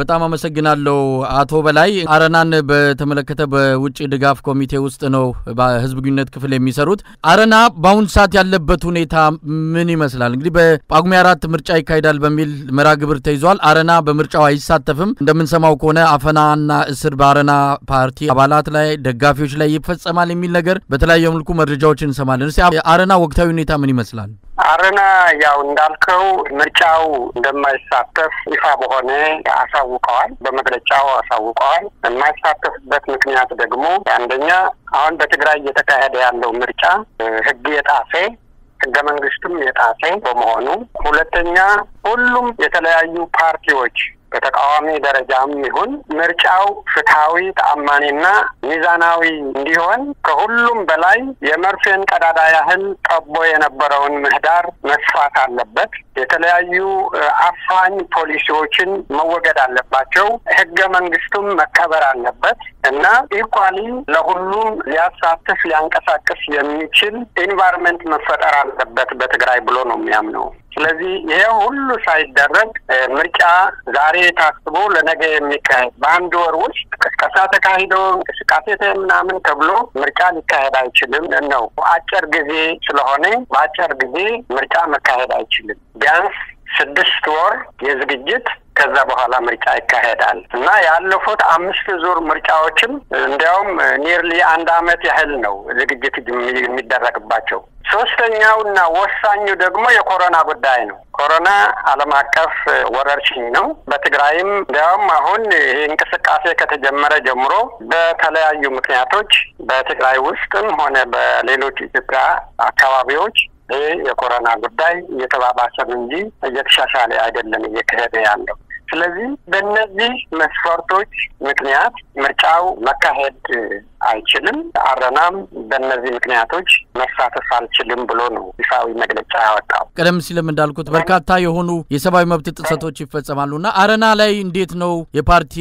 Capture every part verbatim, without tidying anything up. በጣም አመሰግናለሁ አቶ በላይ አረናን በተመለከተ በውጭ ድጋፍ ኮሚቴ ውስጥ ነው በህዝብ ግንኙነት ክፍል የሚሰሩት አረና ባውን ሰዓት ያለበት ሁኔታ ምን ይመስላል እንግዲህ በጳጉሜ አራት ምርጫ ይካሄዳል በሚል መራግብር ተይዟል አረና በምርጫው አይሳተፍም እንደምንሰማው ከሆነ አፈናና እስር ባረና ፓርቲ አባላት ላይ ደጋፊዎች ላይ ይፈጸማል የሚል ነገር በተለያየ መልኩ መረጃዎችን እንሰማለን እስኪ አረና ወቅታዊ ሁኔታ ምን ይመስላል አረና ያው እንዳልከው ምርጫው እንደማይሳተፍ ይፋ በሆነ አሳውቀዋል በመግለጫው አሳውቀዋል የማይሳተፍበት ምክንያት ደግሞ አንደኛ አሁን በትግራይ እየተካሄደ ያለው ምርጫ ህግ የጣፈ ህገ መንግስቱም የጣፈ በመሆኑ ሁለተኛ ሁሉም የተለያዩ ፓርቲዎች በተቃዋሚ ደረጃም ይሁን ምርጫው ፍትሃዊ ተአማኒና ሚዛናዊ እንዲሆን ከሁሉም በላይ የመርፌን ቀዳዳ ያህል ጠቦ የነበረውን ምህዳር መስፋት አለበት የተለያዩ አፋኝ ፖሊሲዎችን መወገድ አለባቸው ህገ መንግስቱም መከበር አለበት እና ኢኳሊ ለሁሉም ያሳተፍ ያንቀሳቀስ የሚችል ኢንቫይሮንመንት መፈጠር አለበት በትግራይ ብሎ ነው የሚያምነው ስለዚህ ይሄ ሁሉ ሳይደረግ ምርጫ ዛሬ ታስቦ ለነገ የሚካሄድ በአንድ ወር ውስጥ ከስከሳ ተካሂዶ ከስካቴ ተምናምን ተብሎ ምርጫ ሊካሄድ አይችልም ነው አጭር ጊዜ ስለሆነ ባጭር ጊዜ ምርጫ መካሄድ አይችልም ቢያንስ ስድስት ወር የዝግጅት ከዛ በኋላ ምርጫ ይካሄዳል እና ያለፉት አምስት ዙር ምርጫዎችን እንዲያውም ኒርሊ አንድ አመት ያህል ነው ዝግጅት የሚደረግባቸው ሶስተኛውና ወሳኙ ደግሞ የኮሮና ጉዳይ ነው ኮሮና ዓለም አቀፍ ወረርሽኝ ነው በትግራይም ደም አሁን እንቅስቃሴ ከተጀመረ ጀምሮ በተለያዩ ምክንያቶች በትግራይ ውስጥም ሆነ በሌሎች ኢትዮጵያ አካባቢዎች የኮሮና ጉዳይ እየተባባሰ እንጂ እየተሻሻለ አይደለም እየከሄደ ያለው ስለዚህ በእነዚህ መስፈርቶች ምክንያት ምርጫው መካሄድ አይችልም አረናም በእነዚህ ምክንያቶች መሳተፍ አልችልም ብሎ ነው ኢሳዊ መግለጫ ያወጣው ቀደም ሲልም እንዳልኩት በርካታ የሆኑ የሰብአዊ መብት ጥሰቶች ይፈጸማሉና አረና ላይ እንዴት ነው የፓርቲ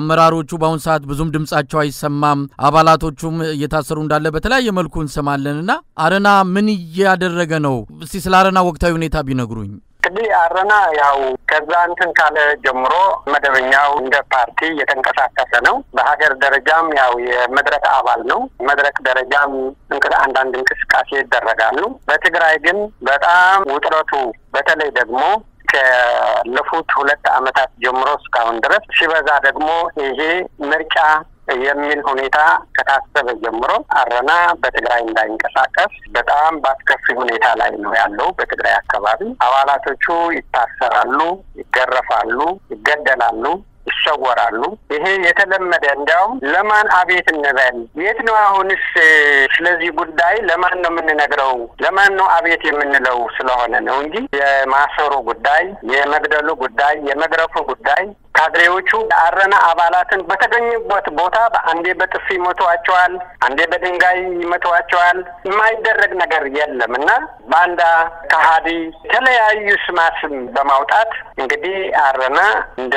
አመራሮቹ ባውን ሰዓት ብዙም ድምጻቸው አይሰማም አባላቶቹም እየታሰሩ እንዳለ በተለያየ መልኩ እንሰማለንና አረና ምን ያደረገ ነው እስቲ ስለ አረና ወቅታዊ ሁኔታ ቢነግሩኝ እንግዲህ አረና ያው ከዛ እንትን ካለ ጀምሮ መደበኛው እንደ ፓርቲ የተንቀሳቀሰ ነው በሀገር ደረጃም ያው የመድረክ አባል ነው መድረክ ደረጃም እንግዲህ አንዳንድ እንቅስቃሴ ይደረጋሉ በትግራይ ግን በጣም ውጥረቱ በተለይ ደግሞ ከለፉት ሁለት አመታት ጀምሮ እስካሁን ድረስ ሲበዛ ደግሞ ይሄ ምርጫ የሚል ሁኔታ ከታሰበ ጀምሮ አረና በትግራይ እንዳይንቀሳቀስ በጣም ባስከፊ ሁኔታ ላይ ነው ያለው በትግራይ አካባቢ አባላቶቹ ይታሰራሉ ይገረፋሉ ይገደላሉ ይሰወራሉ ይሄ የተለመደ እንደውም ለማን አቤት እንበል የት ነው አሁንስ ስለዚህ ጉዳይ ለማን ነው የምንነግረው ለማን ነው አቤት የምንለው ስለሆነ ነው እንጂ የማሰሩ ጉዳይ የመግደሉ ጉዳይ የመግረፉ ጉዳይ ካድሬዎቹ አረና አባላትን በተገኘበት ቦታ በአንዴ በጥፊ መቷቸዋል አንዴ በድንጋይ መቷቸዋል የማይደረግ ነገር የለምና ባንዳ ካሃዲ ተለያዩ ስማስም በማውጣት እንግዲህ አረና እንደ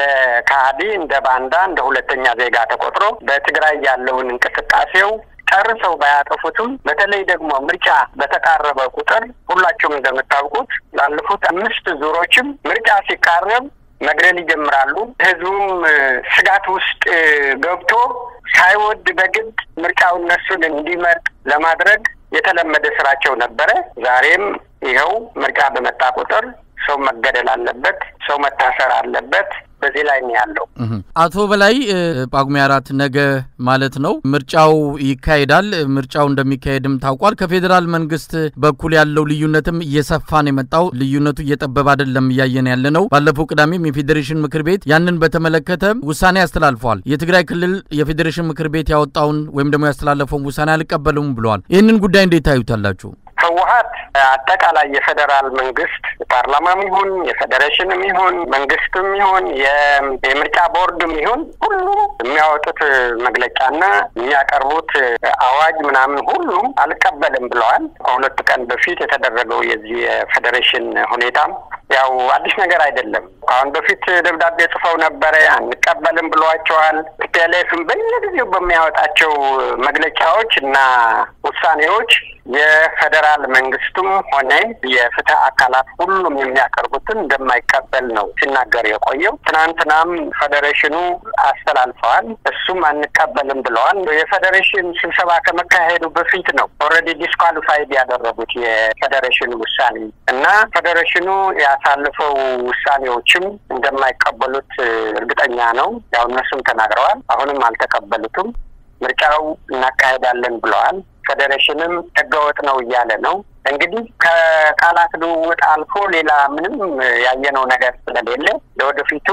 ካሃዲ እንደ ባንዳ እንደ ሁለተኛ ዜጋ ተቆጥሮ በትግራይ ያለውን እንቅስቃሴው አረሰው ባያጠፉትም በተለይ ደግሞ ምርጫ በተቃረበ ቁጥር ሁላችሁም እንደምታውቁት ላለፉት አምስት ዙሮችም ምርጫ ሲቃረብ መግረል ይጀምራሉ ህዝቡም ስጋት ውስጥ ገብቶ ሳይወድ በግድ ምርጫው እነሱን እንዲመርጥ ለማድረግ የተለመደ ስራቸው ነበር ዛሬም ይሄው ምርጫ በመጣ ቁጥር ሰው መገደል አለበት ሰው መታሰር አለበት በዚህ ላይ ነው ያለው አቶ በላይ ጳጉሜ አራት ነገ ማለት ነው ምርጫው ይካሄዳል ምርጫው እንደሚካሄድም ታውቋል ከፌደራል መንግስት በኩል ያለው ልዩነትም እየሰፋ ነው መጣው ልዩነቱ እየጠበበ አይደለም ያየን ያለነው ባለፈው ቅዳሜ የፌዴሬሽን ምክር ቤት ያንን በተመለከተ ውሳኔ ያስተላልፈዋል የትግራይ ክልል የፌዴሬሽን ምክር ቤት ያወጣውን ወይም ደግሞ ያስተላልፈውን ውሳኔ አልቀበሉም ብለዋል ይሄንን ጉዳይ እንዴት ታዩታላችሁ ህወሓት አጠቃላይ የፌደራል መንግስት ፓርላማም ይሁን የፌዴሬሽንም ይሁን መንግስቱም ይሁን የምርጫ ቦርድም ይሁን ሁሉ የሚያወጡት መግለጫና የሚያቀርቡት አዋጅ ምናምን ሁሉ አልቀበልም ብለዋል ሁለት ቀን በፊት የተደረገው የዚህ ፌዴሬሽን ሁኔታም ያው አዲስ ነገር አይደለም عند فيت دبدات يصفوا نبريان نقبلن بلواتشوال تيليفون بينذيو بمياوتاچو مغلچاዎችና ውሳኔዎች የፌደራል መንግስቱም ሆነ የፍትህ አካላት ሁሉም የሚያቀርቡትን እንደማይቀበል ነው ሲናገር የቆየው ትናንትናም ፌደሬሽኑ አስተላልፈዋል እሱም አንቀበልም ብለዋል የፌደሬሽን ስብሰባ ከመካሄዱ በፊት ነው ኦሬዲ ዲስኳሊፋይድ ያደረጉት የፌደሬሽኑ ውሳኔ እና ፌደሬሽኑ ያሳለፈው ውሳኔዎችም እንደማይቀበሉት እርግጠኛ ነው ያው እነሱም ተናግረዋል አሁንም አልተቀበሉትም ምርጫው እናካሄዳለን ብለዋል ፌደሬሽንም ተገወጥ ነው ይያለ ነው እንግዲህ ከቃላት ልውውጥ አልፎ ሌላ ምንም ያየነው ነገር ስለሌለ ለወደፊቱ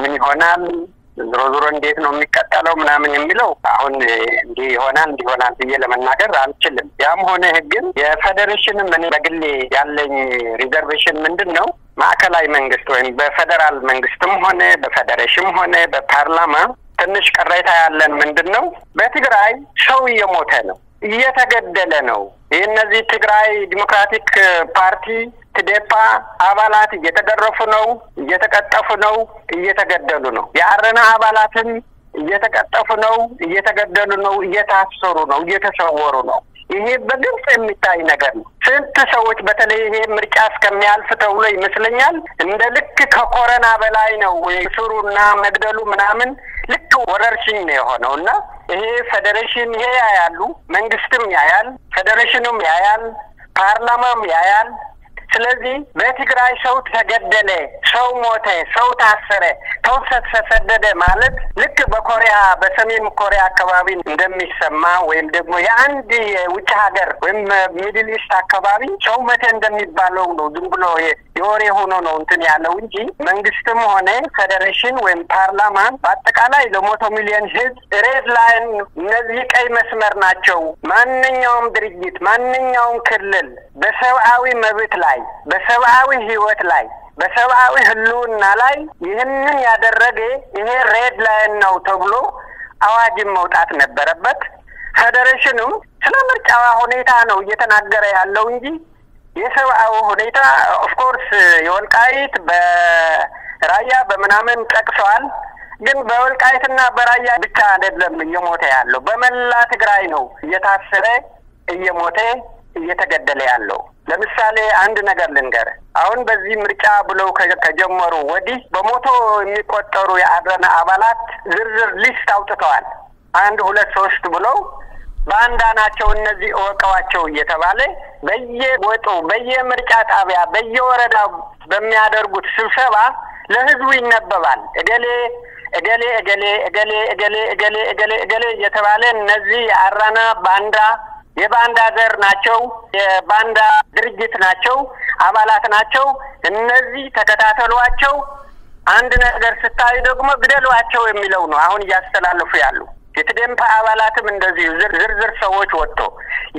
ምን ይሆናል ዝሮ ዝሮ እንዴት ነው የሚቀጣለው ምናምን የሚለው አሁን እንዴ ይሆናል እንዲሆናል ብዬ ለመናገር አልችልም ያም ሆነ ግን የፌደሬሽን ምን በግሌ ያለኝ ሪዘርቬሽን ምንድነው ማዕከላዊ መንግስት ወይም በፌደራል መንግስትም ሆነ በፌደሬሽንም ሆነ በፓርላማ ትንሽ ቀራይታ ያለን ምንድነው በትግራይ ሰው የሞተ ነው እየተገደለ ነው የነዚህ ትግራይ ዲሞክራቲክ ፓርቲ ትዴፓ አባላት እየተገረፉ ነው እየተቀጠፉ ነው እየተገደሉ ነው ያረና አባላትን እየተቀጠፉ ነው እየተገደሉ ነው እየታሰሩ ነው እየተሰወሩ ነው ይሄ በግልጽ የሚታይ ነገር ነው ስንት ሰዎች በተለይ ይሄ ምርጫ እስከሚያልፍ ተውሎ ይመስለኛል እንደ ልክ ከኮሮና በላይ ነው የሱሩና መግደሉ ምናምን ልክ ወረርሽኝ ነው የሆነውና ይሄ ፌደሬሽን ይሄ ያያሉ መንግስትም ያያል ፌደሬሽኑም ያያል ፓርላማም ያያል ስለዚህ በትግራይ ሰው ተገደለ ሰው ሞተ ሰው ታሰረ ተወሰተ ተሰደደ ማለት ልክ በኮሪያ በሰሜን ኮሪያ አካባቢ እንደሚሰማ ወይም ደግሞ የአንድ የውጭ ሀገር ወይም ሚድል ኢስት አካባቢ ሰው ሞተ እንደሚባለው ነው ዝም ብሎ የወሬ ሆኖ ነው እንትን ያለው እንጂ መንግስትም ሆነ ፌደሬሽን ወይም ፓርላማ በአጠቃላይ ለሞቶ ሚሊዮን ህዝብ ሬድ ላይን እነዚህ ቀይ መስመር ናቸው ማንኛውም ድርጅት ማንኛውም ክልል በሰብአዊ መብት ላይ በሰብአዊ ህይወት ላይ በሰብአዊ ህልውና ላይ ይሄንን ያደረገ ይሄ ሬድ ላይን ነው ተብሎ አዋጅ መውጣት ነበረበት ፌደሬሽኑ ስለምርጫው ሁኔታ ነው እየተናገረ ያለው እንጂ የሰብአዊ ሁኔታ ኦፍ ኮርስ የወልቃይት በራያ በመናመን ተቀሰዋል ግን በወልቃይትና በራያ ብቻ አይደለም እየሞተ ያለው በመላ ትግራይ ነው እየታሰረ እየሞተ እየተገደለ ያለው ለምሳሌ አንድ ነገር ልንገር አሁን በዚህ ምርጫ ብለው ከጀመሩ ወዲህ በመቶ የሚቆጠሩ የአድራና አባላት ዝርዝር ሊስት አውጥተዋል አንድ ሁለት ሶስት ብለው ባንዳናቸው እነዚህ ወቀዋቸው እየተባለ በየወጡ በየምርጫ ጣቢያ በየወረዳው በሚያደርጉት ስብሰባ ለህዝቡ ይነበባል እገሌ እገሌ እገሌ እገሌ እገሌ እገሌ እገሌ እገሌ እየተባለ እነዚህ የአድራና ባንዳ የባንዳ ዘር ናቸው የባንዳ ድርጅት ናቸው አባላት ናቸው እነዚህ ተከታተሏቸው አንድ ነገር ስታዩ ደግሞ ግደሏቸው የሚለው ነው አሁን ያስተላልፉ ያሉ የትደምፋ አባላትም እንደዚህ ዝርዝር ሰዎች ወጥቶ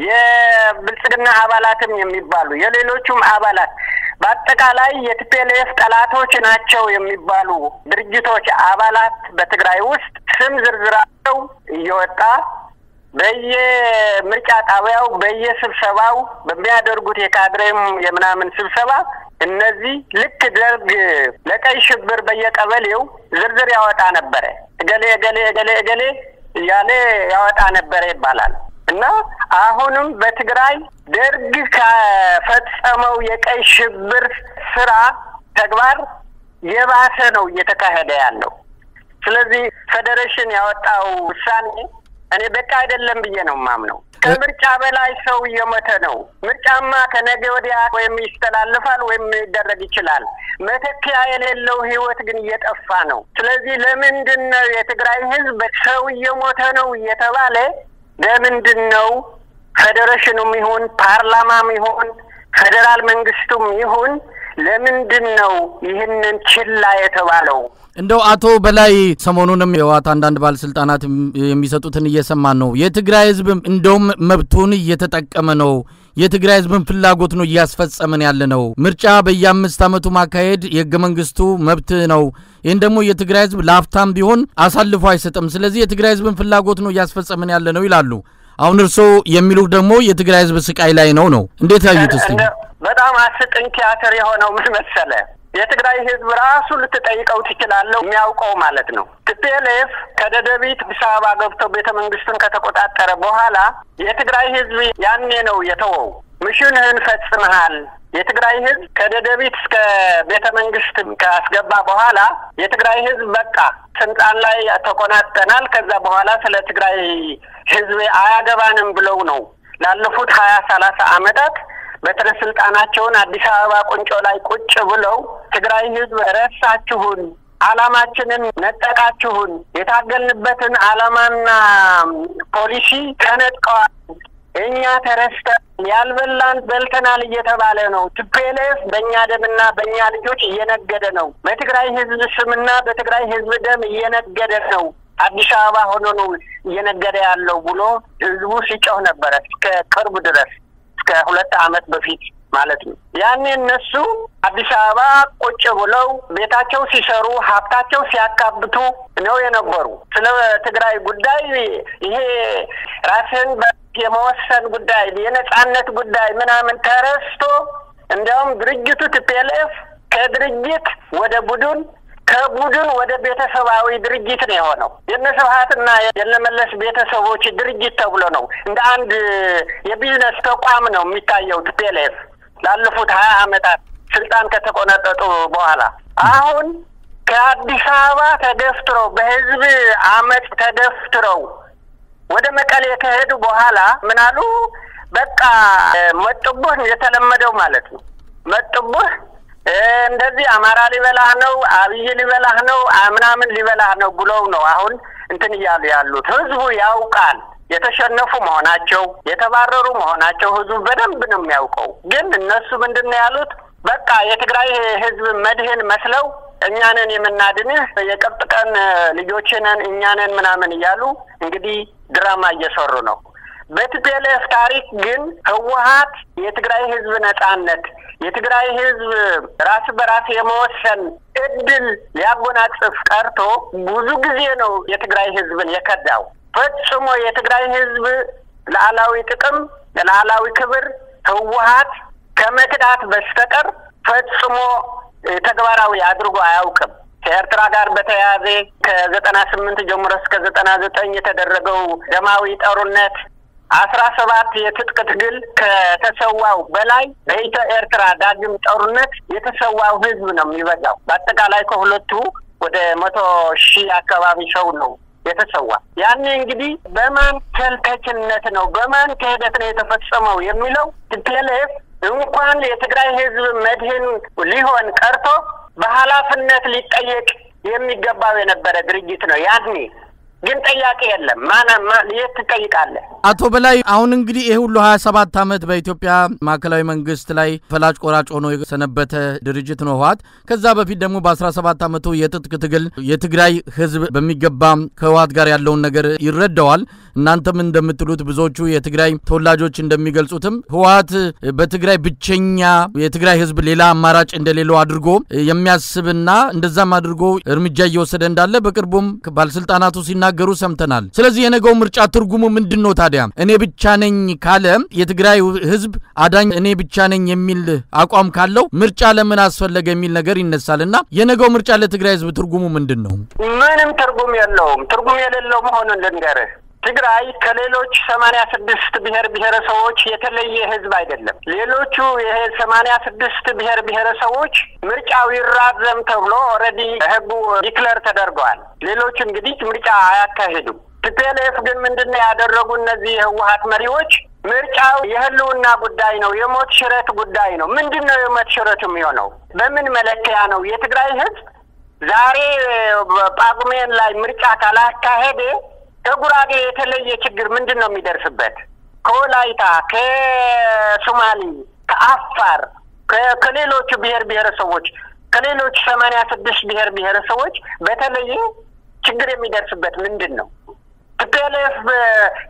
የብልጽግና አባላትም የሚባሉ የሌሎችም አባላት በአጠቃላይ የቲፒኤልኤፍ ጠላቶች ናቸው የሚባሉ ድርጅቶች አባላት በትግራይ ውስጥ ስም ዝርዝራቸው እየወጣ በየምርጫ ጣቢያው በየስብሰባው በሚያደርጉት የካድሬም የምናምን ስብሰባ እነዚህ ልክ ደርግ ለቀይ ሽብር በየቀበሌው ዝርዝር ያወጣ ነበር እገሌ እገሌ እገሌ እገሌ ያለ ያወጣ ነበር ይባላል እና አሁንም በትግራይ ደርግ ከፈጸመው የቀይ ሽብር ስራ ተግባር የባሰ ነው እየተካሄደ ያለው ስለዚህ ፌደሬሽን ያወጣው ውሳኔ እኔ በቃ አይደለም ብዬ ነው ማምነው ከምርጫ በላይ ሰው የሞተ ነው ምርጫማ ከነገ ወዲያ ወይም ይስተላልፋል ወይም ይደረግ ይችላል መተኪያ የሌለው ህይወት ግን እየጠፋ ነው ስለዚህ ለምንድነው የትግራይ ህዝብ ሰው የሞተ ነው እየተባለ ለምንድነው ፌደሬሽኑም ይሁን ፓርላማም ይሁን ፌደራል መንግስቱም ይሁን ለምንድነው ይሄንን ችላ የተባለው እንደው አቶ በላይ ሰሞኑንም የዋት አንዳንድ ባል ስልጣናት የሚሰጡትን እየሰማን ነው የትግራይ ህዝብ እንደውም መብቱን እየተጠቀመ ነው የትግራይ ህዝብን ፍላጎት ነው ያስፈጸመን ያለ ነው ምርጫ በየአምስት አመቱ ማካሄድ የገመንግስቱ መብት ነው ይሄን ደግሞ የትግራይ ህዝብ ላፍታም ቢሆን አሳልፎ አይሰጥም ስለዚህ የትግራይ ህዝብን ፍላጎት ነው ያስፈጸመን ያለ ነው ይላሉ አሁን እርሱ የሚሉት ደግሞ የትግራይ ህዝብ ስቃይ ላይ ነው ነው እንዴት ያዩት እስቲ በጣም አስጠንኪ አከር የሆነው ምን መሰለ يتقرأي هذب رأسه لتتأيك أو تكلال له مياوك أو مالتنه تتألف كده دبيت بسابة قبطة بيتا من بستن كتاكوتات تربوها لا يتقرأي هذب يانينو يتوو مشون هنفت سمهال يتقرأي هذب كده دبيت بيتا من بستن كأسقبابوها لا يتقرأي هذب بكا سنتقال لا يتقونات تنال كذبوها لا سلتقرأي هذب آياقبانم بلونو لألفوت خيا ثلاثة عمدات بترسلت أنا كون أديسابا كنت ألاقي كتش بلو تقرأي هذب رساتهون علاماتنا نتقاتهون يتعقل بتن علامنا بوليسي كانت قاعد إنيا ترست يالبلان بلتنا ليتبالنو تبليف بنيادة منا بنيادة جوت ينقدنو ما تقرأي هذب سمنا بتقرأي هذب دم ينقدنو أديسابا هنونو ينقدر يالو بلو هذبو سيجون برد كقرب درس كهولت عمت بفيت مالتني يعني النسو عبدالشعبا قوش بلو بيتاكو سيشارو حابتاكو سياكابتو نو ينبرو سلو تقرأي قداي هي راسن بيموسن قداي بينت عنت قداي منها من تارستو اندهم درجتو تبيلف كدرجت ودا بدون كبودون ودا بيتا سواوي درجت نيهونو يدنا سوحاتنا يدنا ملس بيتا سووش درجت تولونو اند عند يبيزنس تقوامنو ميتايو تبيلف لألفوت هاي عمتات سلطان كتقوناتو بوهلا اهون كاديسابا تدفترو بهزب عمت تدفترو ودا مكالي كهدو بوهلا منالو بقا مطبوه يتلمدو مالتو مطبوه እንደዚህ አማራ ሊበላ ነው አብይ ሊበላ ነው አምናምን ሊበላ ነው ብለው ነው አሁን እንትን ይያሉ ያሉት ህዝቡ ያውቃል የተሸነፉ መሆናቸው የተባረሩ መሆናቸው ህዝቡ በደንብ ነው የሚያውቀው ግን እነሱ ምንድነው ያሉት በቃ የትግራይ ህዝብ መድህን መስለው እኛንን የምናድንህ የቀጥቅጠን ልጆችንን እኛንን ምናምን ይያሉ እንግዲህ ድራማ እየሰሩ ነው በትፒኤልኤፍ ታሪክ ግን ህወሓት የትግራይ ህዝብ ነጻነት የትግራይ ህዝብ ራስ በራስ የመወሰን እድል ያጎናጽፍ ቀርቶ ብዙ ጊዜ ነው የትግራይ ህዝብን የከዳው ፈጽሞ የትግራይ ህዝብ ለዓላዊ ጥቅም ለዓላዊ ክብር ህወሓት ከመክዳት በስተቀር ፈጽሞ ተግባራዊ አድርጎ አያውቅም ከኤርትራ ጋር በተያያዘ ከ98 ጀምሮ እስከ ዘጠና ዘጠኝ የተደረገው ደማዊ ጦርነት አስራ ሰባት የትጥቅ ትግል ከተሰዋው በላይ በኤርትራ ዳግም ጦርነት የተሰዋው ህዝብ ነው የሚበዛው በአጠቃላይ ከሁለቱ ወደ መቶ ሺህ አካባቢ ሰው ነው የተሰዋ ያኔ እንግዲህ በማን ተልከችነት ነው በማን ከሄደት ነው የተፈጸመው የሚለው ትፒኤልኤፍ እንኳን የትግራይ ህዝብ መድህን ሊሆን ቀርቶ በሐላፍነት ሊጠየቅ የሚገባው የነበረ ድርጅት ነው ያኔ ግን ጠያቂ የለም ማና ለየት ጠይቃለ አቶ በላይ አሁን እንግዲህ ይሄ ሁሉ ሃያ ሰባት አመት በኢትዮጵያ ማከላዊ መንግስት ላይ ፈላጭ ቆራጭ ሆኖ የሰነበተ ድርጅት ነው ህወሓት ከዛ በፊት ደግሞ በ17 አመቱ የትጥቅ ትግል የትግራይ ህዝብ በሚገባ ከህወሓት ጋር ያለው ነገር ይረዳዋል እናንተም እንደምትሉት ብዙዎቹ የትግራይ ተወላጆች እንደሚገልጹትም ህወሓት በትግራይ ብቸኛ የትግራይ ህዝብ ሌላ አማራጭ እንደሌለው አድርጎ የሚያስብና እንደዛም አድርጎ እርምጃ እየወሰደ እንዳለ በቅርቡም ባልስልጣናቱ ሲና ገሩ ሰምተናል ስለዚህ የነገው ምርጫ ትርጉሙ ምንድነው ታዲያ እኔ ብቻ ነኝ ካለ የትግራይ ህዝብ አዳኝ እኔ ብቻ ነኝ የሚል አቋም ካለው ምርጫ ለምን አስፈልገ የሚል ነገር ይነሳልና የነገው ምርጫ ለትግራይ ህዝብ ትርጉሙ ምንድነው ምንም ትርጉም የለውም ትርጉም የሌለው መሆኑን ልንገር ትግራይ ከሌሎች ሰማንያ ስድስት ብሄር ብሄረሰቦች የተለየ ህዝብ አይደለም ሌሎቹ ሰማንያ ስድስት ብሄር ብሄረሰቦች ምርጫው ይራዘም ተብሎ ኦሬዲ ህጉ ዲክሌር ተደርጓል ሌሎቹ እንግዲህ ምርጫ አያካሂዱ ትፒኤልኤፍ ግን ምንድነው ያደረጉ እነዚህ ህወሓት መሪዎች ምርጫው የህልውና ጉዳይ ነው የሞት ሽረት ጉዳይ ነው ምንድነው የሞት ሽረት የሚሆነው በምን መለኪያ ነው የትግራይ ህዝብ ዛሬ ጳጉሜን ላይ ምርጫ ካላካሄደ ከጉራጌ የተለየ ችግር ምንድነው የሚደርስበት ኮላይታ ከሶማሊ ከአፋር ከሌሎች ብሄር ብሄረሰቦች ከሌሎች ሰማንያ ስድስት ብሄር ብሄረሰቦች በተለየ ችግር የሚደርስበት ምንድነው ትፒኤልኤፍ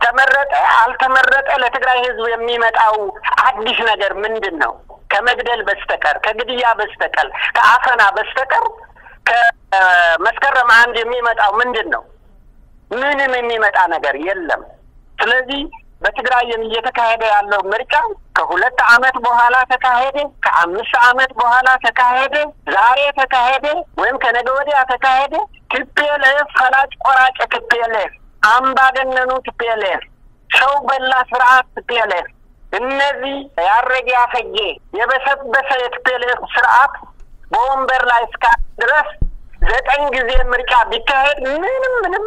ተመረጠ አልተመረጠ ለትግራይ ህዝብ የሚመጣው አዲስ ነገር ምንድነው ከመግደል በስተቀር ከግድያ በስተቀር ከአፈና በስተቀር ከመስከረም አንድ የሚመጣው ምንድነው ምንም የሚመጣ ነገር የለም ስለዚህ بتقرأي اللي تكهده على أمريكا كهولة عامات بوهلا تكهده كعمش عامات بوهلا تكهده زارية تكهده ويمكن دورية تكهده تبيلف خلاص قراج تبيلف عم بعدنا نو تبيلف شو بالله سرعة تبيلف النبي يرجع فجي يبسط بس يتبيلف سرعة بومبر لايسكا درس زت أنجزي أمريكا بتكهد منم منم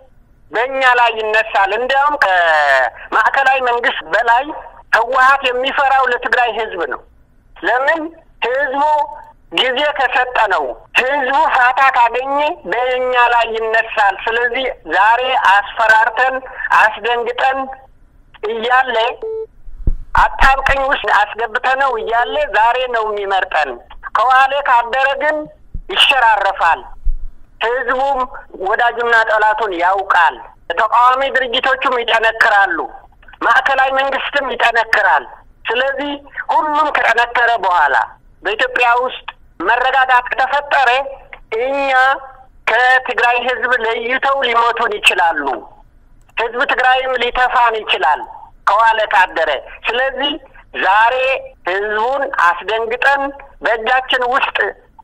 በእኛ ላይ ይነሳል እንደውም ከማዕከላዊ መንግስት በላይ ህወሓት የሚፈራው ለትግራይ ህዝብ ነው ለምን ህዝቡ ግዜ ከሰጠ ነው ህዝቡ ፋታ ካገኘ በእኛ ላይ ይነሳል ስለዚህ ዛሬ አስፈራርተን አስደንግጠን ይያለ አጣብቀኝ ውስጥ አስገብተነው ይያለ ዛሬ ነው የሚመርጠን ከዋለ ካደረግን ይሸራረፋል ህዝቡ ወዳጅና ጠላቱን ያውቃል ተቃዋሚ ድርጅቶቹም ይጠነክራሉ ማዕከላዊ መንግስትም ይጠነክራል ስለዚህ ሁሉም ከተነከረ በኋላ በኢትዮጵያ ውስጥ መረጋጋት ተፈጠረ እኛ ከትግራይ ህዝብ ለይተው ሊሞቱን ይችላሉ ህዝብ ትግራይም ሊተፋን ይችላል ከዋለ ካደረ ስለዚህ ዛሬ ህዝቡን አስደንግጠን በእጃችን ውስጥ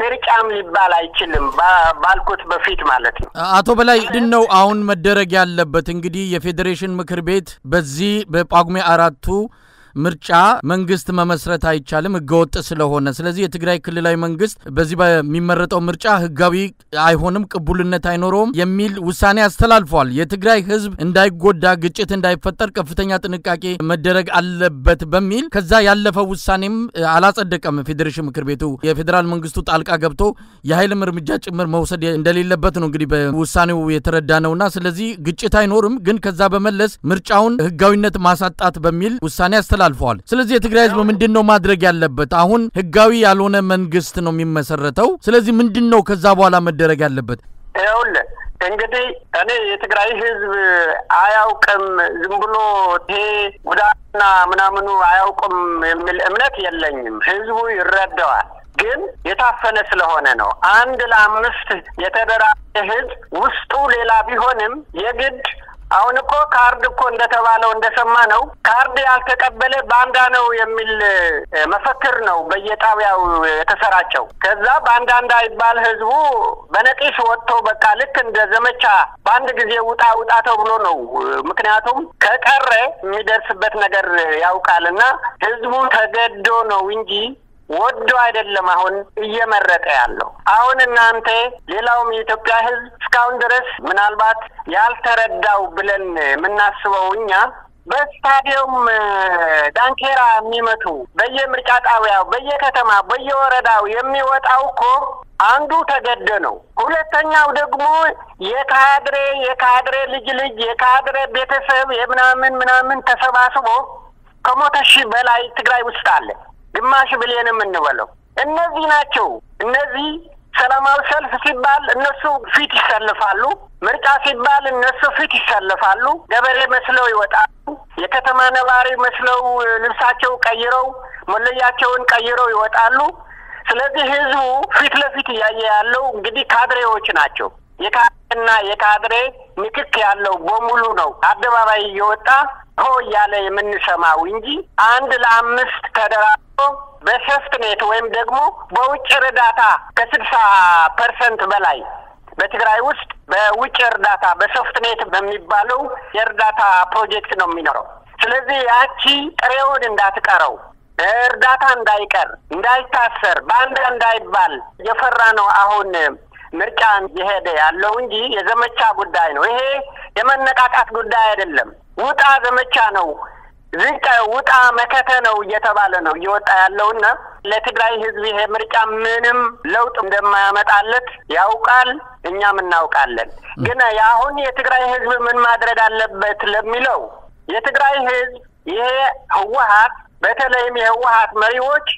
ምርጫም ሊባል አይችልም ባልኩት በፊት ማለት ነው አቶ በላይ ድነው አሁን መደረግ ያለበት እንግዲህ የፌዴሬሽን ምክር ቤት በዚህ በጳጉሜ አራቱ ምርጫ መንግስት መመስረት አይቻልም ህገወጥ ስለሆነ ስለዚህ የትግራይ ክልላዊ መንግስት በዚህ በሚመረጠው ምርጫ ህጋዊ አይሆንም ቅቡልነት አይኖርም የሚል ውሳኔ አስተላልፏል የትግራይ ህዝብ እንዳይጎዳ ግጭት እንዳይፈጠር ከፍተኛ ጥንቃቄ መደረግ አለበት በሚል ከዛ ያለፈው ውሳኔም አላጸደቀም ፌዴሬሽን ምክር ቤቱ የፌዴራል መንግስቱ ጣልቃ ገብቶ የኃይል ምርምጃ ጭምር መውሰድ እንደሌለበት ነው እንግዲህ በውሳኔው የተረዳነውና ስለዚህ ግጭት አይኖርም ግን ከዛ በመለስ ምርጫውን ህጋዊነት ማሳጣት በሚል ውሳኔ አስተላልፏል አልፏል ስለዚህ የትግራይ ህዝብ ምንድነው ማድረግ ያለበት አሁን ህጋዊ ያልሆነ መንግስት ነው የሚመሰረተው ስለዚህ ምንድነው ከዛ በኋላ መደረግ ያለበት አይውል እንግዲህ እኔ የትግራይ ህዝብ አያውቅም ዝም ብሎ ይሄ ጉዳና ምናምኑ አያውቅም የሚል እምነት የለኝም ህዝቡ ይረዳዋል ግን የታፈነ ስለሆነ ነው አንድ ለአምስት የተደራጀ ህዝብ ውስጡ ሌላ ቢሆንም የግድ አሁን እኮ ካርድ እኮ እንደተባለው እንደሰማ ነው ካርድ ያልተቀበለ ባንዳ ነው የሚል መፈክር ነው በየጣቢያው የተሰራጨው ከዛ ባንዳ እንዳይባል ህዝቡ በነቂስ ወጥቶ በቃ ልክ እንደ ዘመቻ ባንድ ጊዜ ውጣ ውጣ ተብሎ ነው ምክንያቱም ከቀረ የሚደርስበት ነገር ያውቃልና ህዝቡ ተገዶ ነው እንጂ ወዶ አይደለም አሁን እየመረጠ ያለው አሁን እናንተ ሌላውም የኢትዮጵያ ህዝብ ስካውን ድረስ ምናልባት ያልተረዳው ብለን ምናስበውኛ በስታዲየም ዳንኬራ የሚመቱ በየምርጫ ጣቢያው በየከተማ በየወረዳው የሚወጣው እኮ አንዱ ተገደ ነው ሁለተኛው ደግሞ የካድሬ የካድሬ ልጅ ልጅ የካድሬ ቤተሰብ የምናምን ምናምን ተሰባስቦ ከሞተሽ በላይ ትግራይ ውስጥ አለ ግማሽ ቢሊየንም እንበለው እነዚህ ናቸው እነዚህ ሰላማዊ ሰልፍ ሲባል እነሱ ፊት ይሰለፋሉ ምርጫ ሲባል እነሱ ፊት ይሰለፋሉ ገበሬ መስለው ይወጣሉ የከተማ ነዋሪ መስለው ልብሳቸው ቀይረው መለያቸውን ቀይረው ይወጣሉ ስለዚህ ህዝቡ ፊት ለፊት ያያያለው እንግዲህ ካድሬዎች ናቸው የካድሬና የካድሬ ንክክ ያለው በሙሉ ነው አደባባይ ይወጣ ሆያለ የምንሰማው እንጂ አንድ ለአምስት ተደራቆ በሰፍትኔት ወይም ደግሞ በውጭ እርዳታ ከ60% በላይ በትግራይ ውስጥ በውጭ እርዳታ በሰፍትኔት በሚባለው የእርዳታ ፕሮጀክት ነው የሚኖረው ስለዚህ ያቺ ጥሬውን እንዳትቀረው እርዳታ እንዳይቀር እንዳይታሰር ባንዳ እንዳይባል የፈራ ነው አሁን مركان جهده يالله ونجي يزمتشا قدائنو إيه يمن نقاقات قدائنو وطا زمتشانو زنكا وطا مكتنو يتبالنو يوطا يالله ونجي لتقرأي هزبيه مركان منم لوط مدما متعلت يوقال إنيا من نوقالن قنا ياهون يتقرأي هزب من مادرد اللبت لبميلو يتقرأي هزب يه هوهات بتلايم يهوهات مريوش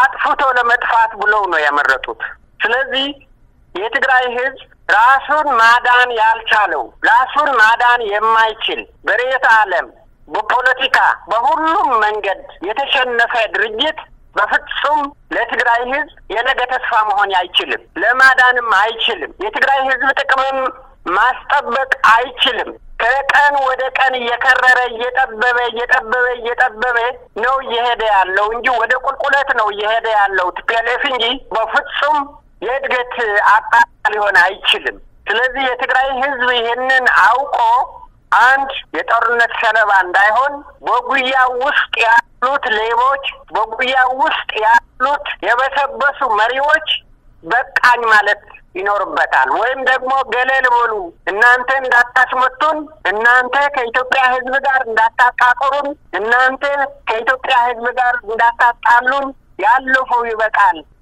አጥፍቶ ለመጥፋት ብለው ነው ያመረጡት ስለዚህ የትግራይ ህዝብ ራሱን ማዳን ያልቻለው ራሱን ማዳን የማይችል በሬት ዓለም በፖለቲካ በሁሉም መንገድ የተሸነፈ ድርጅት በፍጹም ለትግራይ ህዝብ የነገ ተስፋ መሆን አይችልም ለማዳንም አይችልም የትግራይ ህዝብ ጥቅምም ማስጠበቅ አይችልም ከቀን ወደ ቀን እየከረረ እየጠበበ እየጠበበ እየጠበበ ነው ይሄደ ያለው እንጂ ወደ ቁልቁለት ነው ይሄደ ያለው ትፒኤልኤፍ እንጂ በፍጹም የድገት አጣል ሆነ አይችልም ስለዚህ የትግራይ ህዝብ ይሄንን አውቆ አንድ የጦርነት ሰለባ እንዳይሆን በጉያ ውስጥ ያሉት ሌቦች በጉያ ውስጥ ያሉት የበሰበሱ መሪዎች በቃኝ ማለት ይኖርበታል ወይም ደግሞ ገለል ብሉ እናንተ እንዳታስመቱን እናንተ ከኢትዮጵያ ህዝብ ጋር እንዳታጣቀሩን እናንተ ከኢትዮጵያ ህዝብ ጋር እንዳታጣሉን ያለፈው ይበቃል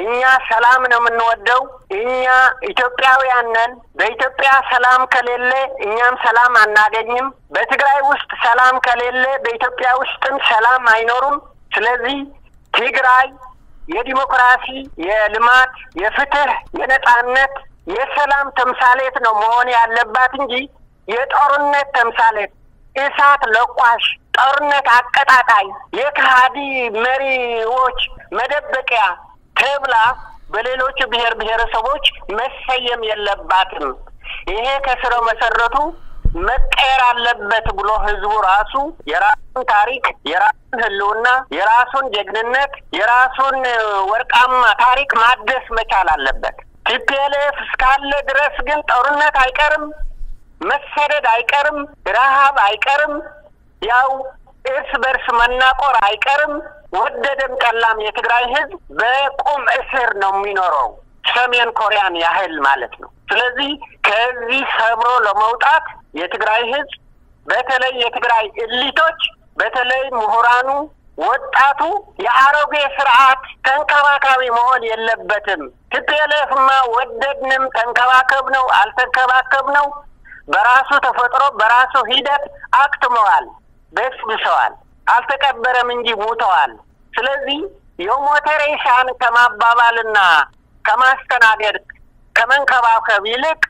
እኛ ሰላም ነው የምንወደው እኛ ኢትዮጵያውያን ነን በኢትዮጵያ ሰላም ከሌለ እኛም ሰላም አናገኝም በትግራይ ውስጥ ሰላም ከሌለ በኢትዮጵያ ውስጥም ሰላም አይኖርም ስለዚህ ትግራይ የዲሞክራሲ የልማት የፍትህ የነጻነት የሰላም ተምሳሌት ነው መሆን ያለባት እንጂ የጦርነት ተምሳሌት እሳት ለቋሽ ጦርነት አቀጣጣይ የካዲ መሪዎች መደበቂያ ተብላ በሌሎች ብሄር ብሄረሰቦች መሰየም የለባትም ይሄ ከስረ መሰረቱ መቀየር አለበት ብሎ ህዝቡ ራሱ የራሱን ታሪክ የራሱን ህልውና የራሱን ጀግንነት የራሱን ወርቃማ ታሪክ ማደስ መቻል አለበት ቲፒኤልኤፍ ስካለ ድረስ ግን ጦርነት አይቀርም መሰደድ አይቀርም ረሃብ አይቀርም ያው እርስ በርስ መናቆር አይቀርም ወደደም ቀላም የትግራይ ህዝብ በቆም እስር ነው የሚኖረው ሰሜን ኮሪያን ያህል ማለት ነው ስለዚህ ከዚህ ሰብሮ ለመውጣት የትግራይ ህዝብ በተለይ የትግራይ ኤሊቶች በተለይ ምሁራኑ ወጣቱ ያአሮጌ ፍርዓት ተንከባካቢ መሆን የለበትም ትፒኤልኤፍማ ወደድንም ተንከባከብ ነው አልተንከባከብ ነው በራሱ ተፈጥሮ በራሱ ሂደት አክተመዋል በስብሰዋል አልተቀበረም እንጂ ሞተዋል ስለዚህ የሞተሬሽን ከማባባልና ከማስተናገድ ከመንከባከብ ይልቅ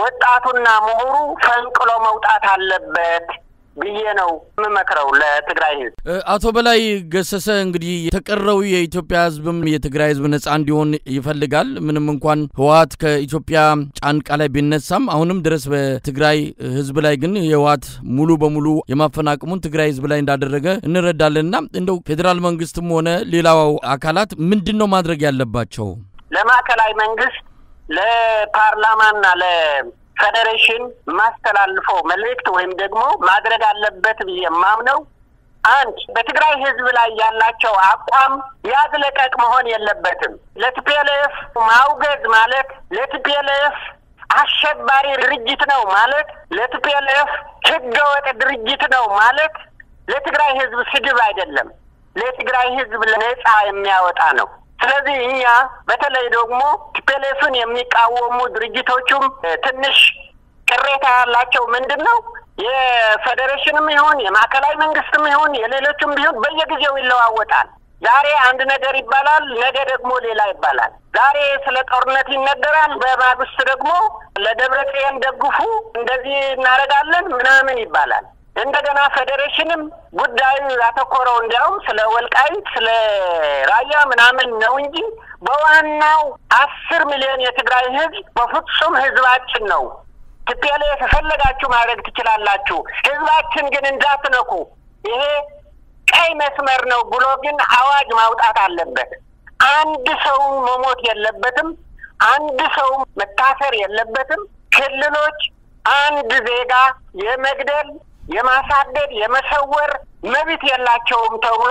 ወጣቱና ምሁሩ ፈንቅሎ መውጣት አለበት በየነው መመከራው ለትግራይ ህዝብ አቶ በላይ ገሰሰ እንግዲህ ተቀረው የኢትዮጵያ ህዝብም የትግራይ ህዝብ ነፃ እንዲሆን ይፈልጋል ምንም እንኳን ህዋት ከኢትዮጵያ ጫንቃ ላይ ቢነሳም አሁንም ድረስ በትግራይ ህዝብ ላይ ግን የህዋት ሙሉ በሙሉ የማፈናቀሙን ትግራይ ህዝብ ላይ እንዳደረገ እንረዳለንና እንደው ፌደራል መንግስትም ሆነ ሌላው አካላት ምንድነው ማድረግ ያለባቸው ለማከላይ መንግስት ለፓርላማና ለ ፌደሬሽን ማስተላልፎ መልእክት ወይም ደግሞ ማድረግ አለበት በየማም ነው አንድ በትግራይ ህዝብ ላይ ያላቸው አቋም ያዝለቀቅ መሆን የለበትም ለቲፒኤልኤፍ ማውገዝ ማለት ለቲፒኤልኤፍ አሸባሪ ድርጅት ነው ማለት ለቲፒኤልኤፍ ህገወጥ ድርጅት ነው ማለት ለትግራይ ህዝብ ስድብ አይደለም ለትግራይ ህዝብ ለነጻ የሚያወጣ ነው ስለዚህ እኛ በተለይ ደግሞ ቲፒኤልኤፍን የሚቃወሙ ድርጅቶችም ትንሽ ቅሬታ ያላቸው ምንድነው የፌደሬሽንም ይሁን የማከላይ መንግስትም ይሁን የሌሎችም ቢሆን በየጊዜው ይለዋወጣል ዛሬ አንድ ነገር ይባላል ነገ ደግሞ ሌላ ይባላል ዛሬ ስለ ጦርነት ይነገራል በማግስት ደግሞ ለደብረጽዮን ደግፉ እንደዚህ እናረጋለን ምናምን ይባላል እንደገና ፌደሬሽንም ጉዳዩ ያተኮረው እንዲያው ስለ ወልቃይት ስለ ራያ ምናምን ነው እንጂ በዋናው አስር ሚሊዮን የትግራይ ህዝብ በፍጹም ህዝባችን ነው ቲፒኤልኤፍ ፈለጋችሁ ማድረግ ትችላላችሁ ህዝባችን ግን እንዳትነኩ ይሄ ቀይ قاي مسمر نو بلوغين عواج ماوطات አለበት አንድ ሰው መሞት የለበትም አንድ ሰው መታሰር የለበትም ክልሎች አንድ ዜጋ የመግደል የማሳደድ የመሰወር መብት የላቸውም ተብሎ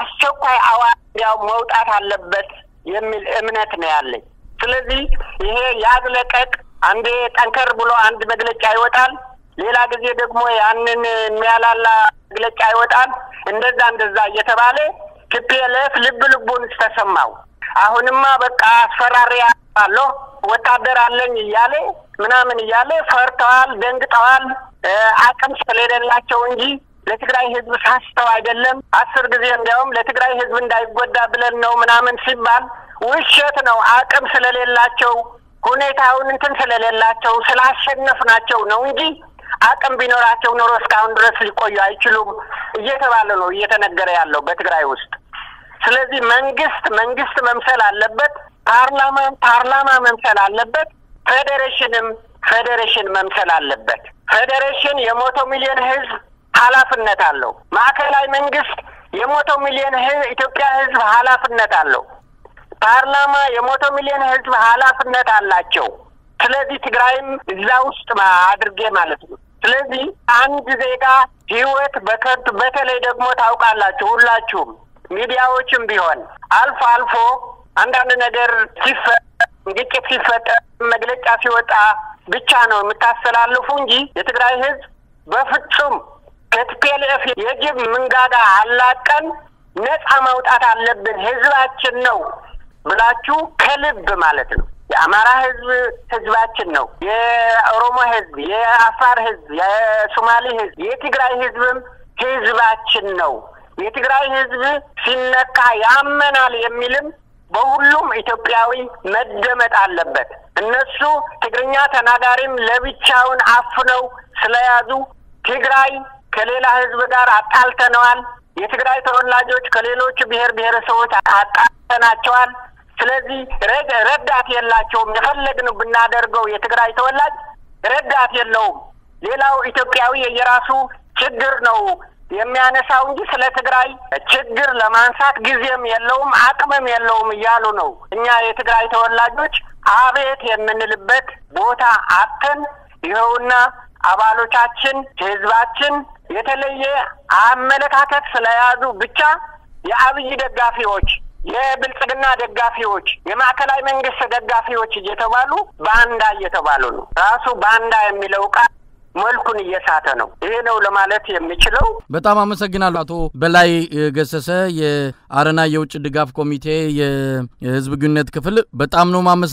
አስቸኳይ አዋጅ ማውጣት አለበት የሚል እምነት ነው ያለኝ ስለዚህ ይሄ ያዝለቀቅ አንዴ ጠንከር ብሎ አንድ መግለጫ ይወጣል ሌላ ጊዜ ደግሞ ያንን የሚያላላ መግለጫ ይወጣል እንደዛ እንደዛ እየተባለ ቲፒኤልኤፍ ልብ ልቡን ተሰማው አሁንማ በቃ አስፈራሪያ አለ ወታደር አለኝ ይያለ ምናምን ይያለ ፈርተዋል ደንግጠዋል አቅም ስለሌላቸው እንጂ ለትግራይ ህዝብ ሳስተው አይደለም አስር ጊዜ እንደውም ለትግራይ ህዝብ እንዳይጎዳ ብለን ነው ምናምን ሲባል ውሸት ነው አቅም ስለሌላቸው ሁኔታውን እንትን ስለሌላቸው ስላሸነፍናቸው ነው እንጂ አቅም ቢኖራቸው ኖሮ እስካሁን ድረስ ሊቆዩ አይችሉም እየተባለ ነው እየተነገረ ያለው በትግራይ ውስጥ ስለዚህ መንግስት መንግስት መምሰል አለበት ፓርላማ ፓርላማ መምሰል አለበት ፌዴሬሽንም ፌዴሬሽን መምሰል አለበት ፌዴሬሽን የሞቶ ሚሊዮን ህዝብ ኃላፊነት አለው ማዕከላዊ መንግስት የሞቶ ሚሊዮን ህዝብ ኢትዮጵያ ህዝብ ኃላፊነት አለው ፓርላማ የሞቶ ሚሊዮን ህዝብ ኃላፊነት አላቸው ስለዚህ ትግራይም እዛውስጥ ማድርጌ ማለት ነው ስለዚህ አንድ ዜጋ ህይወት በከብት በተለይ ደግሞ ታውቃላችሁ ሁላችሁም ሚዲያዎችም ቢሆን አልፎ አልፎ አንዳንድ ነገር ሲፈጠር ግጭት ሲፈጠር መግለጫ ሲወጣ ብቻ ነው የምታስተላልፉ እንጂ የትግራይ ህዝብ በፍጹም ከቲፒኤልኤፍ የጅብ መንጋጋ አላቀን ነፃ ማውጣት አለብን ህዝባችን ነው ብላችሁ ከልብ ማለት ነው የአማራ ህዝብ ህዝባችን ነው የኦሮሞ ህዝብ የአፋር ህዝብ የሶማሌ ህዝብ የትግራይ ህዝብም ህዝባችን ነው የትግራይ ህዝብ ሲነካ ያመናል የሚልም በሁሉም ኢትዮጵያዊ መደመጥ አለበት እነሱ ትግርኛ ተናጋሪም ለብቻውን አፍነው ስለያዙ ትግራይ ከሌላ ህዝብ ጋር አጣልተናል የትግራይ ተወላጆች ከሌሎች ብሔር ብሔረሰቦች አጣልተናቸዋል ስለዚህ ረዳት የላቸውም የፈለግነው ብናደርገው የትግራይ ተወላጅ ረዳት የለውም ሌላው ኢትዮጵያዊ የየራሱ ችግር ነው የሚያነሳው እንጂ ስለ ትግራይ ችግር ለማንሳት ጊዜም የለውም አቅምም የለውም ይያሉ ነው እኛ የትግራይ ተወላጆች አቤት የምንልበት ቦታ አጥተን ይሁንና አባሎቻችን ህዝባችን የተለየ አመለካከት ስለያዙ ብቻ የአብይ ደጋፊዎች የብልጽግና ደጋፊዎች የማዕከላዊ መንግስት ደጋፊዎች እየተባሉ ባንዳ እየተባሉ ነው ራሱ ባንዳ የሚለው ቃል መልኩን እየሳተ ነው ይሄ ነው ለማለት የምችለው በጣም አመሰግናለሁ አቶ በላይ ገሰሰ የአረና የውጭ ድጋፍ ኮሚቴ የህዝብ ግንኙነት ክፍል በጣም ነው